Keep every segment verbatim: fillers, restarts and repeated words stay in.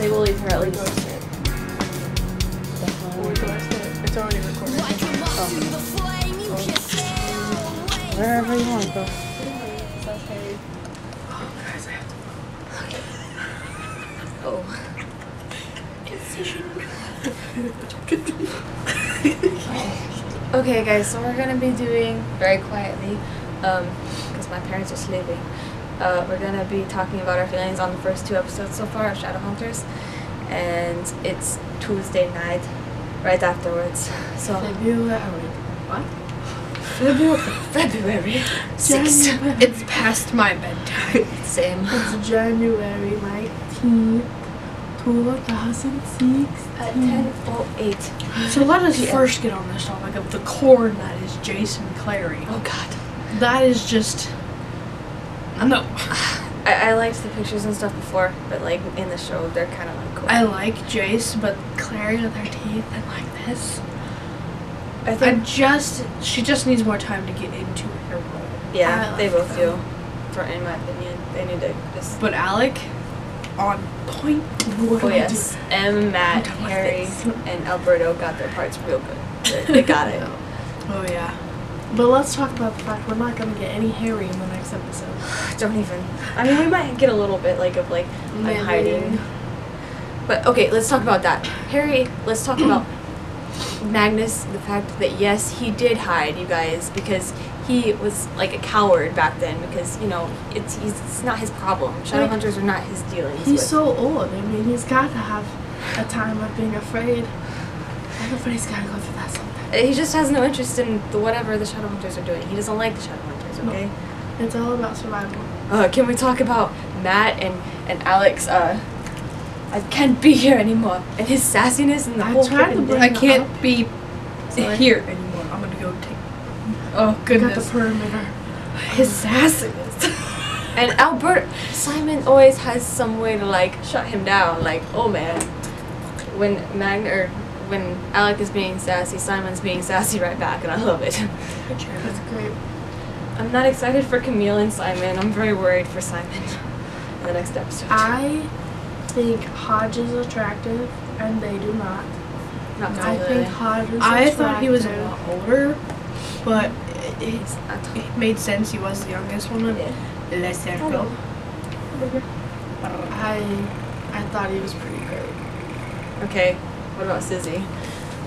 they will leave her at least. It's already recorded. Oh. Wherever you want, bro. Oh, guys, I have to move. Oh. Okay, guys, so we're gonna be doing very quietly, um, because my parents are sleeping. Uh, we're gonna be talking about our feelings on the first two episodes so far of Shadowhunters, and it's Tuesday night, right afterwards. So February. What? February. February. sixth. It's past my bedtime. Same. It's January nineteenth. two thousand six at ten oh eight. So let us yeah. first get on this topic of the corn that is Jason Clary. Oh god. That is just... I know. I, I liked the pictures and stuff before, but like in the show they're kind of like cool. I like Jace, but Clary with her teeth and like this. I think I just... She just needs more time to get into her role. Yeah, I they both do. For, in my opinion, they need to just... But Alec... on point. What oh yes, M, Matt, Harry, and Alberto got their parts real good. They, they got it. Oh yeah. But let's talk about the fact we're not going to get any Harry in the next episode. Don't even. I mean, we might get a little bit like of like I'm Maybe. hiding. But okay, let's talk about that. Harry. Let's talk about Magnus. The fact that yes, he did hide, you guys, because. He was like a coward back then because, you know, it's he's, it's not his problem. Shadowhunters are not his dealings. He's with. so old. I mean, he's got to have a time of being afraid. Everybody's got to go through that sometime. He just has no interest in the, whatever the Shadowhunters are doing. He doesn't like the Shadowhunters, okay? No. It's all about survival. Uh, can we talk about Matt and, and Alex? Uh, I can't be here anymore. And his sassiness and the I whole thing. I can't up. be Sorry. here anymore. I'm going to go take Oh goodness! Got the perimeter. His sassiness. And Albert Simon always has some way to like shut him down. Like, oh man, when Mag or when Alec is being sassy, Simon's being sassy right back, and I love it. That's great. I'm not excited for Camille and Simon. I'm very worried for Simon in the next episode. I think Hodge is attractive, and they do not. Not I really. think Hodge is I attractive. I thought he was a lot older. But it, it, it made sense he was the youngest woman. Yeah. Le Cerco. I, I thought he was pretty great. Okay, what about Izzy?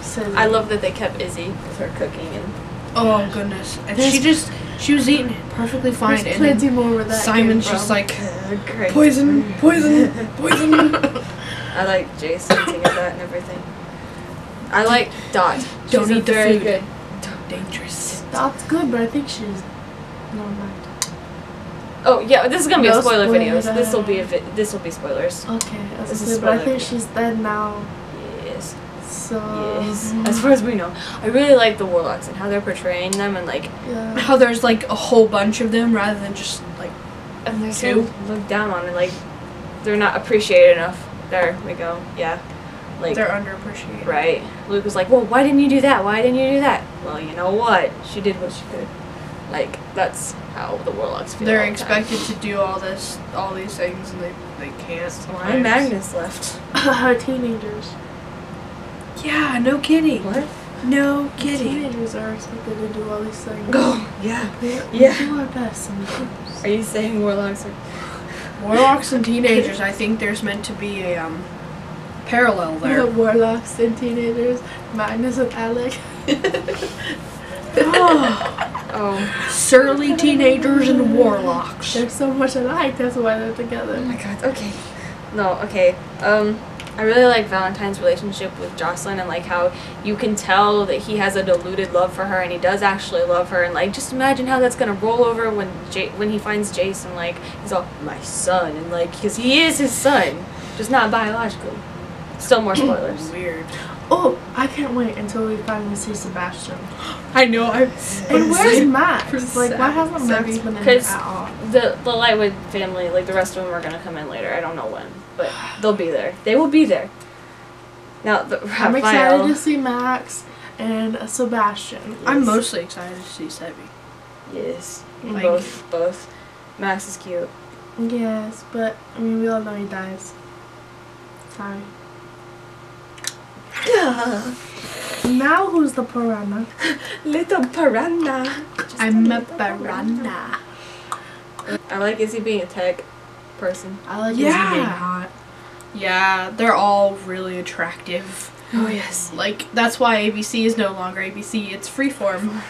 Sizzy. I love that they kept Izzy with her cooking and. Oh goodness! And she just she was eating perfectly fine. There's plenty and more where that Simon's just like uh, poison, poison, poison. I like Jace eating at that and everything. I like Dot. Don't She's eat very food. good. Dangerous. That's good, but I think she's. Never mind. Oh yeah, this is gonna be no a spoiler, spoiler video. Uh, this will be a vi this will be spoilers. Okay, that's this is but I think video. she's dead now. Yes. So. Yes. As far as we know, I really like the warlocks and how they're portraying them and like yeah. how there's like a whole bunch of them rather than just like. And they're so looked down on and like they're not appreciated enough. There we go. Yeah. Like, they're underappreciated. Right. Luke was like, well, why didn't you do that? Why didn't you do that? Well, you know what? She did what she could. Like, that's how the warlocks feel. They're expected time. to do all this, all these things, and they, they can't. Why Magnus left? Teenagers. Yeah, no kidding. What? No kidding. Teenagers are expected to do all these things. Oh, yeah. We, we yeah. do our best sometimes. Are you saying warlocks are... Warlocks and teenagers, I think there's meant to be a, um... parallel there. The warlocks and teenagers, Magnus and Alec. oh. oh, surly teenagers and warlocks. There's so much alike. That's why they're together. Oh my god. Okay. No. Okay. Um, I really like Valentine's relationship with Jocelyn and like how you can tell that he has a deluded love for her and he does actually love her and like just imagine how that's gonna roll over when J when he finds Jason like he's all my son and like because he is his son, just not biologically. Still more spoilers. Weird. Oh, I can't wait until we finally see Sebastian. I know. I'm and where's Max? Like, why hasn't Max been in at all? The the Lightwood family, like the rest of them, are gonna come in later. I don't know when, but they'll be there. They will be there. Now, the I'm excited to see Max and uh, Sebastian. Yes. I'm mostly excited to see Sebi. Yes, like, both both. Max is cute. Yes, but I mean, we all know he dies. Sorry. Yeah. Now who's the piranha? Little piranha. Just I'm a, a piranha. piranha. I like Izzy being a tech person. I like yeah. Izzy being hot. Yeah, they're all really attractive. Oh yes. Like, that's why A B C is no longer A B C, it's Freeform.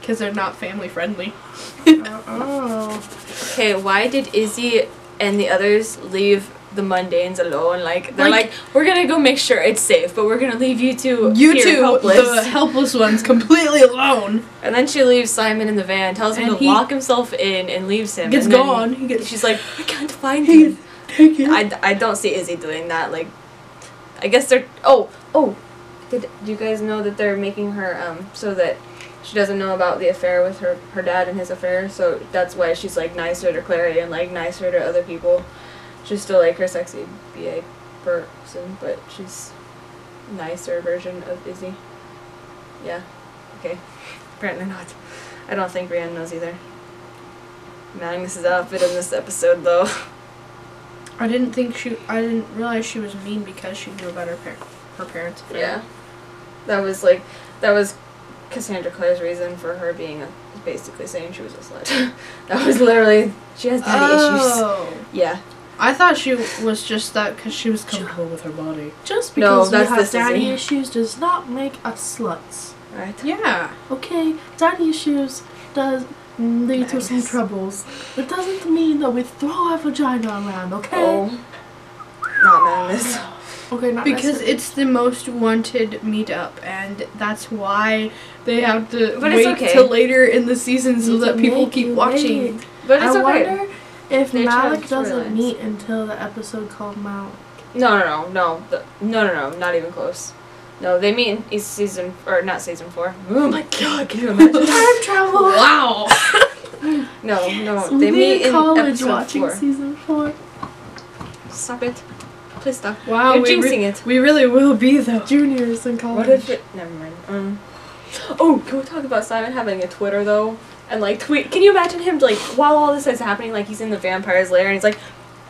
Because they're not family friendly. Uh-oh. Okay, why did Izzy and the others leave the mundanes alone? Like, they're like, like we're gonna go make sure it's safe, but we're gonna leave you two You here, two, helpless. the helpless ones, completely alone. And then she leaves Simon in the van, tells him and to lock himself in, and leaves him. Gets and gone. He gets, she's like, I can't find him. I, I don't see Izzy doing that. Like, I guess they're oh oh. Did do you guys know that they're making her um so that she doesn't know about the affair with her her dad and his affair? So that's why she's like nicer to Clary and like nicer to other people. She's still like her sexy B A person, but she's nicer version of Izzy. Yeah. Okay. Apparently not. I don't think Rhiannon knows either. Magnus is outfit in this episode though. I didn't think she. I didn't realize she was mean because she knew about her par her parents. Affair. Yeah, that was like, that was Cassandra Clare's reason for her being a, basically saying she was a slut. That was literally she has daddy oh. issues. Yeah, I thought she was just that because she was comfortable with her body. Just because no, you have daddy thing. issues does not make us sluts. Right? Yeah. Okay, daddy issues does. lead nice. to some troubles. It doesn't mean that we throw our vagina around, okay? Oh. Not Magnus. Okay, not Because necessary. It's the most wanted meetup, and that's why they have to but wait okay. till later in the season so that people keep watching. Wait. But it's I okay. wonder if They're Malec doesn't realize. meet until the episode called Malec. No, no, no, no, the, no, no, no, not even close. No, they meet in season, or not season four. Oh my god, can you imagine? Time travel! Wow! no, yes, no, they meet in college watching four. season four. Stop it. Please stop. Wow, You're we, jinxing it. we really will be, though. Juniors in college. What if it, never mind. Um, oh, can we talk about Simon having a Twitter, though? And, like, tweet. Can you imagine him, like, while all this is happening, like, he's in the vampire's lair, and he's like,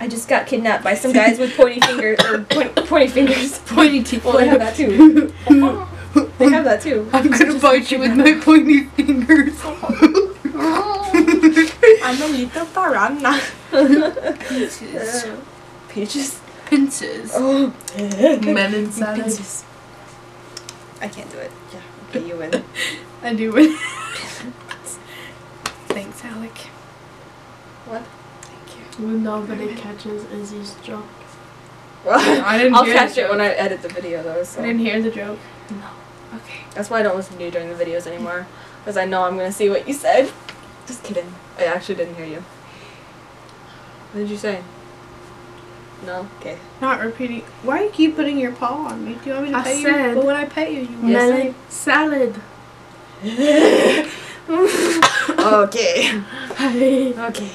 I just got kidnapped by some guys with pointy fingers, or point, pointy fingers, pointy teeth. Well, they have that too. Oh, they have that too. I'm gonna bite you with my pointy fingers. Oh. I'm a little piranha. Peaches. Peaches? Pinches. Oh. Men in salads. I can't do it. Yeah. Okay, you win. I do win. Thanks, Alec. What? When nobody catches Izzy's joke. Well, I didn't I'll hear catch it when I edit the video though. So. I didn't hear the joke. No. Okay. That's why I don't listen to you during the videos anymore. Because I know I'm going to see what you said. Just kidding. I actually didn't hear you. What did you say? No? Okay. Not repeating. Why do you keep putting your paw on me? Do you want me to I pet said, you? But when I pet you, you yes, salad. salad. Okay. Okay.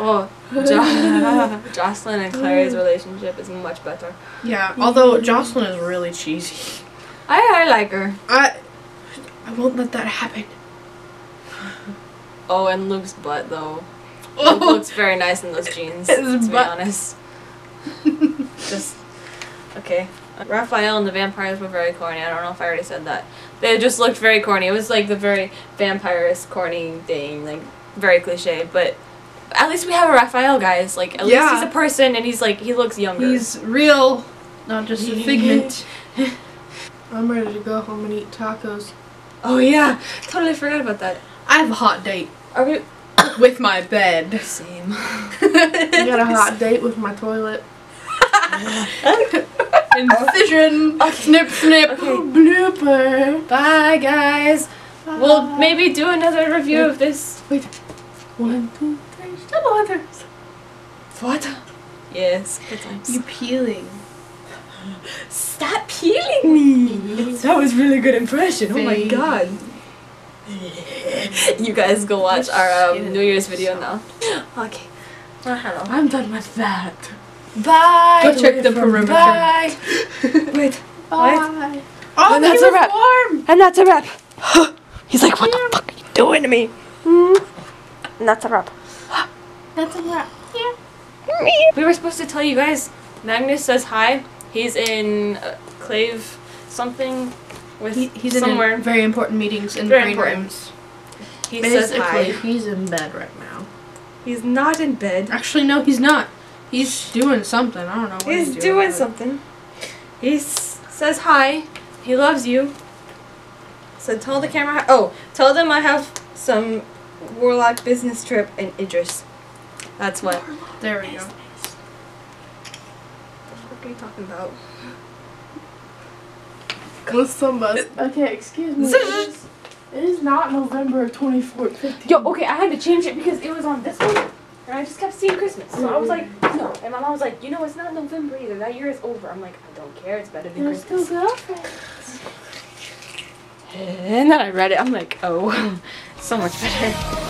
Oh, jo Jocelyn and Clary's relationship is much better. Yeah, although Jocelyn is really cheesy. I, I like her. I I won't let that happen. Oh, and Luke's butt though. Oh. Luke looks very nice in those jeans. To be honest. Just okay. Raphael and the vampires were very corny. I don't know if I already said that. They just looked very corny. It was like the very vampirist corny thing, like very cliche. But at least we have a Raphael, guys. Like at yeah. least he's a person, and he's like he looks younger. He's real, not just a figment. I'm ready to go home and eat tacos. Oh yeah, totally forgot about that. I have a hot date. Are we with my bed? Same. I got a hot date with my toilet. Incision! Okay. Snip, snip! Okay. Blooper! Bye, guys! Bye. We'll maybe do another review wait, of this. Wait. One, two, three, double others! What? Yes, good times. You're peeling. Stop peeling me! That was really good impression, Fame. oh my god. You guys go watch our um, New Year's video now. Okay. Well, hello. I'm done with that. Bye. Go check the perimeter. Bye. Wait. Bye. Wait. Oh, and that's a wrap. Warm. And that's a wrap. He's like, what the fuck are you doing to me? Mm. And that's a wrap. That's a wrap. Yeah. We were supposed to tell you guys Magnus says hi. He's in uh, Clave something with he, he's somewhere. in very important meetings in very brain rooms. He Basically, says hi. He's in bed right now. He's not in bed. Actually, no, he's not. He's doing something. I don't know what he's, he's doing. doing something. He says hi. He loves you. So tell the camera. Oh, tell them I have some warlock business trip in Idris. That's what. Warlock there we business. go. What are you talking about? Close some bus. Okay, excuse me. It is, it is not November of twenty fourteen. Yo, okay, I had to change it because it was on this one. And I just kept seeing Christmas. So I was like, no. And my mom was like, you know, it's not November either. That year is over. I'm like, I don't care. It's better than There's Christmas. Still girlfriends. And then I read it. I'm like, oh, so much better.